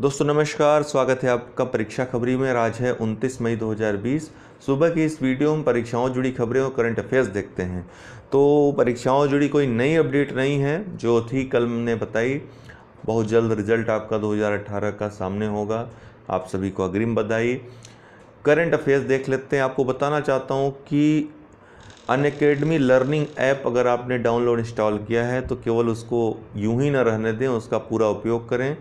दोस्तों नमस्कार, स्वागत है आपका परीक्षा खबरी में। आज है 29 मई 2020। सुबह की इस वीडियो में परीक्षाओं जुड़ी खबरें और करंट अफेयर्स देखते हैं। तो परीक्षाओं जुड़ी कोई नई अपडेट नहीं है, जो थी कल मैंने बताई। बहुत जल्द रिजल्ट आपका 2018 का सामने होगा। आप सभी को अग्रिम बधाई। करंट अफेयर्स देख लेते हैं। आपको बताना चाहता हूँ कि अनएकेडमी लर्निंग ऐप अगर आपने डाउनलोड इंस्टॉल किया है तो केवल उसको यूं ही ना रहने दें, उसका पूरा उपयोग करें।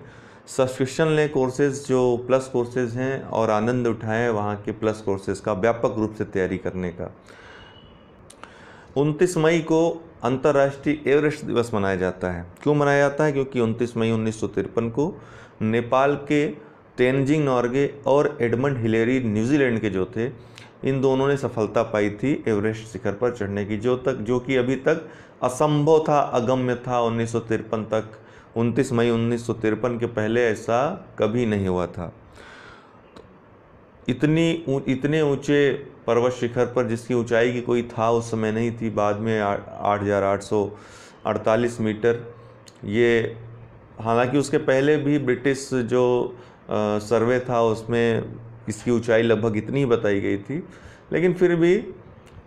सब्सक्रिप्शन लें, कोर्सेज़ जो प्लस कोर्सेज हैं, और आनंद उठाएं वहां के प्लस कोर्सेज का व्यापक रूप से तैयारी करने का। 29 मई को अंतर्राष्ट्रीय एवरेस्ट दिवस मनाया जाता है। क्यों मनाया जाता है? क्योंकि 29 मई 1953 को नेपाल के तेनजिंग नॉर्गे और एडमंड हिलेरी न्यूजीलैंड के जो थे, इन दोनों ने सफलता पाई थी एवरेस्ट शिखर पर चढ़ने की, जो कि अभी तक असंभव था, अगम्य था। 1953 तक 29 मई 1953 के पहले ऐसा कभी नहीं हुआ था। इतने ऊंचे पर्वत शिखर पर, जिसकी ऊंचाई की कोई था उस समय नहीं थी, बाद में 8,848 मीटर। ये हालांकि उसके पहले भी ब्रिटिश जो सर्वे था उसमें इसकी ऊंचाई लगभग इतनी ही बताई गई थी, लेकिन फिर भी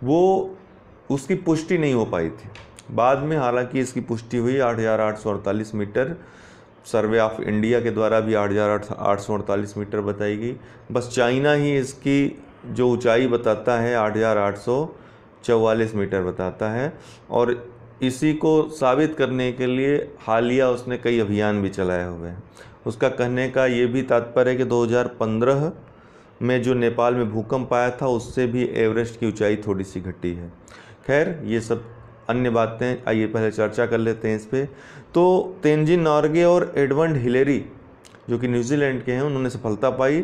वो उसकी पुष्टि नहीं हो पाई थी। बाद में हालांकि इसकी पुष्टि हुई 8,848 मीटर। सर्वे ऑफ इंडिया के द्वारा भी 8,848 मीटर बताई गई। बस चाइना ही इसकी जो ऊंचाई बताता है 8,844 मीटर बताता है, और इसी को साबित करने के लिए हालिया उसने कई अभियान भी चलाए हुए हैं। उसका कहने का ये भी तात्पर्य है कि 2015 में जो नेपाल में भूकंप आया था उससे भी एवरेस्ट की ऊंचाई थोड़ी सी घटी है। खैर, ये सब अन्य बातें, आइए पहले चर्चा कर लेते हैं इस पे। तो तेनजिंग नॉर्गे और एडमंड हिलेरी जो कि न्यूजीलैंड के हैं, उन्होंने सफलता पाई।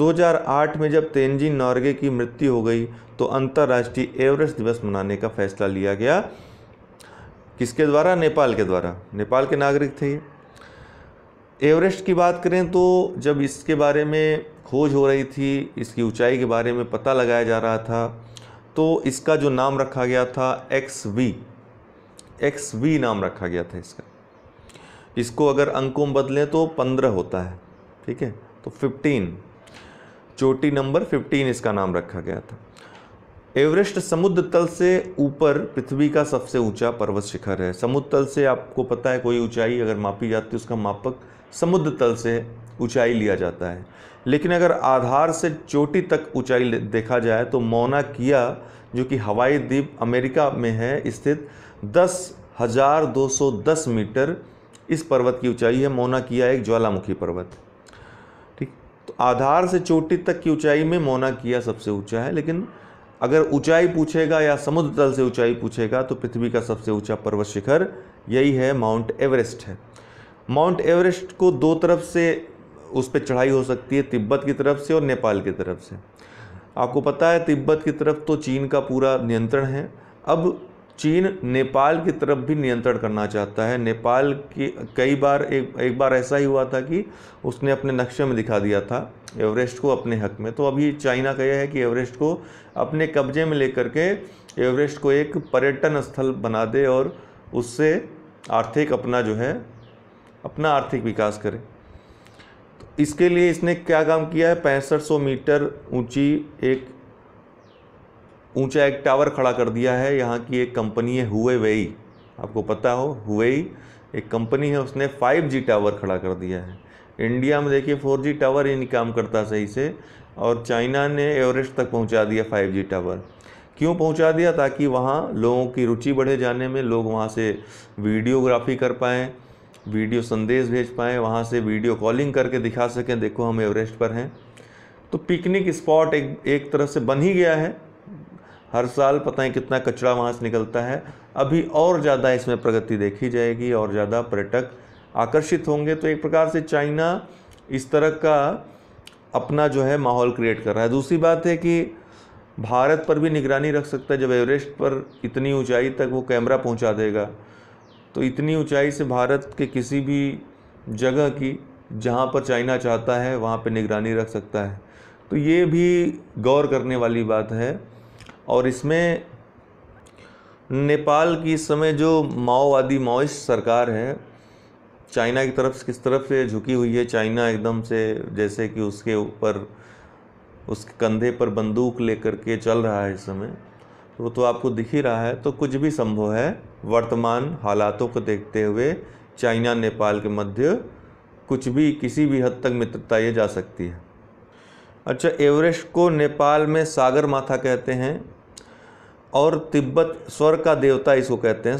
2008 में जब तेनजिंग नॉर्गे की मृत्यु हो गई तो अंतर्राष्ट्रीय एवरेस्ट दिवस मनाने का फैसला लिया गया। किसके द्वारा? नेपाल के द्वारा। नेपाल के नागरिक थे। एवरेस्ट की बात करें तो जब इसके बारे में खोज हो रही थी, इसकी ऊंचाई के बारे में पता लगाया जा रहा था, तो इसका जो नाम रखा गया था एक्स वी नाम रखा गया था इसका। इसको अगर अंकों में बदलें तो 15 होता है, ठीक है? तो 15, चोटी नंबर 15 इसका नाम रखा गया था। एवरेस्ट समुद्र तल से ऊपर पृथ्वी का सबसे ऊंचा पर्वत शिखर है। समुद्र तल से आपको पता है कोई ऊंचाई अगर मापी जाती है उसका मापक समुद्र तल से ऊंचाई लिया जाता है, लेकिन अगर आधार से चोटी तक ऊंचाई देखा जाए तो मौना किया जो कि हवाई द्वीप अमेरिका में है स्थित 10,210 मीटर इस पर्वत की ऊंचाई है। मौना किया एक ज्वालामुखी पर्वत, ठीक? तो आधार से चोटी तक की ऊंचाई में मौना किया सबसे ऊंचा है, लेकिन अगर ऊंचाई पूछेगा या समुद्र तल से ऊंचाई पूछेगा तो पृथ्वी का सबसे ऊंचा पर्वत शिखर यही है, माउंट एवरेस्ट है। माउंट एवरेस्ट को दो तरफ से उस पर चढ़ाई हो सकती है, तिब्बत की तरफ से और नेपाल की तरफ से। आपको पता है तिब्बत की तरफ तो चीन का पूरा नियंत्रण है। अब चीन नेपाल की तरफ भी नियंत्रण करना चाहता है। नेपाल की कई बार एक बार ऐसा ही हुआ था कि उसने अपने नक्शे में दिखा दिया था एवरेस्ट को अपने हक में। तो अभी चाइना का यह है कि एवरेस्ट को अपने कब्जे में लेकर के एवरेस्ट को एक पर्यटन स्थल बना दे और उससे अपना आर्थिक विकास करे। तो इसके लिए इसने क्या काम किया है? 6500 मीटर ऊंचा एक टावर खड़ा कर दिया है। यहाँ की एक कंपनी है हुएवेई, आपको पता हो हुएवेई एक कंपनी है, उसने 5G टावर खड़ा कर दिया है। इंडिया में देखिए 4G टावर ही नहीं काम करता सही से, और चाइना ने एवरेस्ट तक पहुँचा दिया 5G टावर। क्यों पहुँचा दिया? ताकि वहाँ लोगों की रुचि बढ़े जाने में, लोग वहाँ से वीडियोग्राफी कर पाएँ, वीडियो संदेश भेज पाएँ, वहाँ से वीडियो कॉलिंग करके दिखा सकें देखो हम एवरेस्ट पर हैं। तो पिकनिक स्पॉट एक तरह से बन ही गया है। हर साल पता है कितना कचरा वहाँ से निकलता है। अभी और ज़्यादा इसमें प्रगति देखी जाएगी और ज़्यादा पर्यटक आकर्षित होंगे। तो एक प्रकार से चाइना इस तरह का अपना जो है माहौल क्रिएट कर रहा है। दूसरी बात है कि भारत पर भी निगरानी रख सकता है। जब एवरेस्ट पर इतनी ऊंचाई तक वो कैमरा पहुंचा देगा तो इतनी ऊंचाई से भारत के किसी भी जगह की जहाँ पर चाइना चाहता है वहाँ पर निगरानी रख सकता है। तो ये भी गौर करने वाली बात है। और इसमें नेपाल की इस समय जो माओवादी माओइस्ट सरकार है चाइना की तरफ किस तरफ से झुकी हुई है। चाइना एकदम से जैसे कि उसके ऊपर उसके कंधे पर बंदूक लेकर के चल रहा है इस समय, वो तो आपको दिख ही रहा है। तो कुछ भी संभव है वर्तमान हालातों को देखते हुए। चाइना नेपाल के मध्य कुछ भी किसी भी हद तक मित्रता ये जा सकती है। अच्छा, एवरेस्ट को नेपाल में सागरमाथा कहते हैं और तिब्बत स्वर का देवता इसको कहते हैं।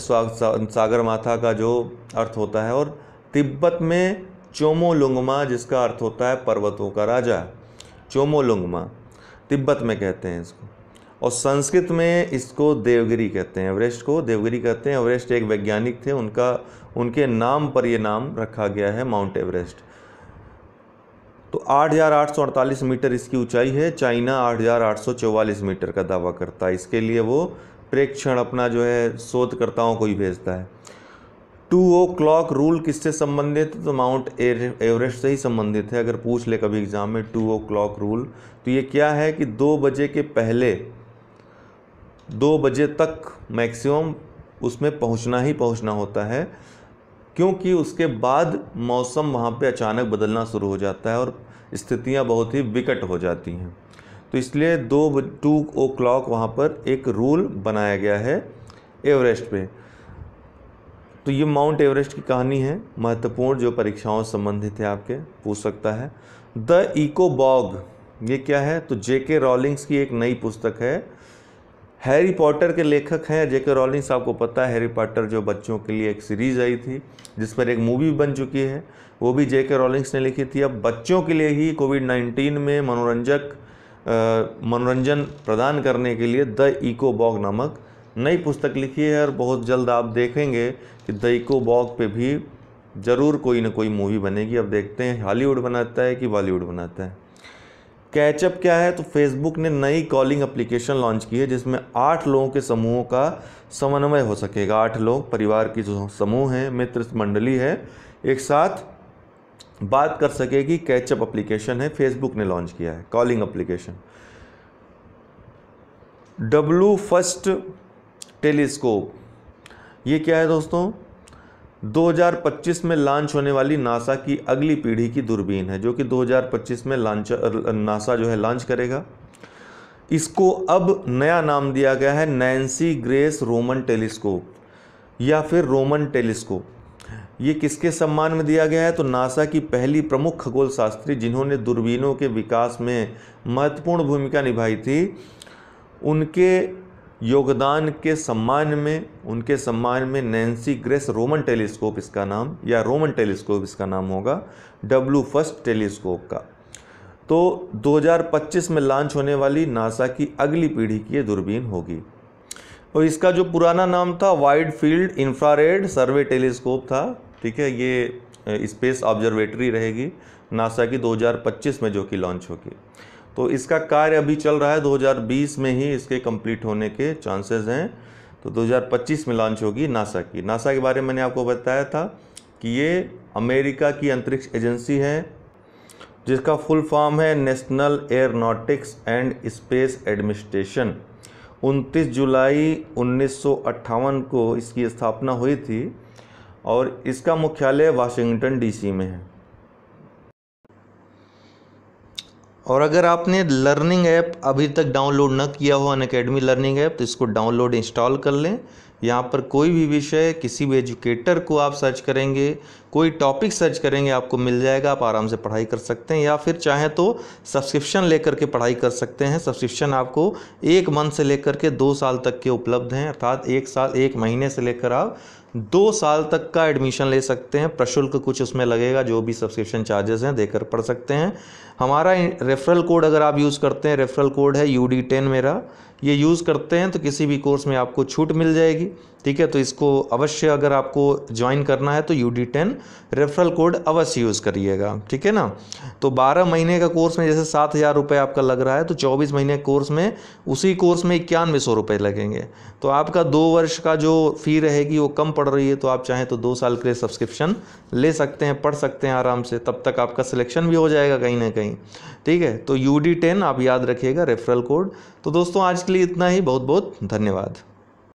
सागरमाथा का जो अर्थ होता है, और तिब्बत में चोमोलुंगमा जिसका अर्थ होता है पर्वतों का राजा, चोमोलुंगमा तिब्बत में कहते हैं इसको। और संस्कृत में इसको देवगिरी कहते हैं, एवरेस्ट को देवगिरी कहते हैं। एवरेस्ट एक वैज्ञानिक थे, उनके नाम पर यह नाम रखा गया है माउंट एवरेस्ट। तो 8,848 मीटर इसकी ऊंचाई है। चाइना 8,844 मीटर का दावा करता है। इसके लिए वो प्रेक्षण अपना जो है शोधकर्ताओं को ही भेजता है। 2 o'clock रूल किससे संबंधित है? तो माउंट एवरेस्ट से ही संबंधित है। अगर पूछ ले कभी एग्ज़ाम में 2 o'clock रूल, तो ये क्या है कि 2 बजे के पहले 2 बजे तक मैक्सिमम उसमें पहुंचना ही पहुंचना होता है, क्योंकि उसके बाद मौसम वहाँ पे अचानक बदलना शुरू हो जाता है और स्थितियाँ बहुत ही विकट हो जाती हैं। तो इसलिए 2 o'clock वहाँ पर एक रूल बनाया गया है एवरेस्ट पे। तो ये माउंट एवरेस्ट की कहानी है, महत्वपूर्ण जो परीक्षाओं से संबंधित है, आपके पूछ सकता है। द इकोबॉग ये क्या है? तो जे.के. रॉलिंग्स की एक नई पुस्तक है। हैरी पॉटर के लेखक हैं जे.के. रॉलिंग्स। आपको पता है हैरी पॉटर जो बच्चों के लिए एक सीरीज़ आई थी जिस पर एक मूवी बन चुकी है, वो भी जे.के. रॉलिंग्स ने लिखी थी। अब बच्चों के लिए ही कोविड-19 में मनोरंजन प्रदान करने के लिए द इकोबॉग नामक नई पुस्तक लिखी है। और बहुत जल्द आप देखेंगे कि द इकोबॉग पे भी ज़रूर कोई ना कोई मूवी बनेगी। अब देखते हैं हॉलीवुड बनाता है कि बॉलीवुड बनाता है। कैचअप क्या है? तो फेसबुक ने नई कॉलिंग एप्लीकेशन लॉन्च की है जिसमें 8 लोगों के समूहों का समन्वय हो सकेगा। 8 लोग, परिवार की जो समूह है, मित्र मंडली है, एक साथ बात कर सकेगी। कैचअप एप्लीकेशन है, फेसबुक ने लॉन्च किया है calling application. W first telescope ये क्या है दोस्तों? 2025 में लॉन्च होने वाली नासा की अगली पीढ़ी की दूरबीन है, जो कि 2025 में नासा जो है लॉन्च करेगा। इसको अब नया नाम दिया गया है नैन्सी ग्रेस रोमन टेलीस्कोप या फिर रोमन टेलीस्कोप। ये किसके सम्मान में दिया गया है? तो नासा की पहली प्रमुख खगोल शास्त्री जिन्होंने दूरबीनों के विकास में महत्वपूर्ण भूमिका निभाई थी, उनके योगदान के सम्मान में नैन्सी ग्रेस रोमन टेलीस्कोप इसका नाम, या रोमन टेलीस्कोप इसका नाम होगा, डब्ल्यू फर्स्ट टेलीस्कोप का। तो 2025 में लॉन्च होने वाली नासा की अगली पीढ़ी की ये दूरबीन होगी। और इसका जो पुराना नाम था wide field infrared survey telescope था, ठीक है। ये स्पेस ऑब्जर्वेटरी रहेगी नासा की 2025 में, जो कि लॉन्च होगी। तो इसका कार्य अभी चल रहा है, 2020 में ही इसके कंप्लीट होने के चांसेस हैं। तो 2025 में लॉन्च होगी नासा की। नासा के बारे में मैंने आपको बताया था कि ये अमेरिका की अंतरिक्ष एजेंसी है जिसका फुल फॉर्म है National Aeronautics and Space Administration. 29 जुलाई 1958 को इसकी स्थापना हुई थी और इसका मुख्यालय वाशिंगटन DC में है। और अगर आपने लर्निंग ऐप अभी तक डाउनलोड ना किया हो, अनअकैडमी लर्निंग ऐप, तो इसको डाउनलोड इंस्टॉल कर लें। यहाँ पर कोई भी विषय, किसी भी एजुकेटर को आप सर्च करेंगे, कोई टॉपिक सर्च करेंगे, आपको मिल जाएगा। आप आराम से पढ़ाई कर सकते हैं, या फिर चाहें तो सब्सक्रिप्शन लेकर के पढ़ाई कर सकते हैं। सब्सक्रिप्शन आपको 1 महीने से लेकर के 2 साल तक के उपलब्ध हैं, अर्थात 1 महीने से लेकर आप 2 साल तक का एडमिशन ले सकते हैं। प्रशुल्क कुछ उसमें लगेगा, जो भी सब्सक्रिप्शन चार्जेस हैं देकर पढ़ सकते हैं। हमारा रेफरल कोड अगर आप यूज़ करते हैं, रेफरल कोड है UD10 मेरा, ये यूज़ करते हैं तो किसी भी कोर्स में आपको छूट मिल जाएगी, ठीक है। तो इसको अवश्य, अगर आपको ज्वाइन करना है तो UD10 रेफरल कोड अवश्य यूज़ करिएगा, ठीक है ना। तो 12 महीने का कोर्स में जैसे 7,000 रुपये आपका लग रहा है, तो 24 महीने कोर्स में उसी कोर्स में 9100 रुपये लगेंगे। तो आपका 2 वर्ष का जो फ़ी रहेगी वो कम पड़ रही है। तो आप चाहें तो 2 साल के लिए सब्सक्रिप्शन ले सकते हैं, पढ़ सकते हैं आराम से। तब तक आपका सिलेक्शन भी हो जाएगा कहीं ना कहीं, ठीक है। तो UD10 आप याद रखिएगा, रेफरल कोड। तो दोस्तों आज के लिए इतना ही, बहुत बहुत धन्यवाद।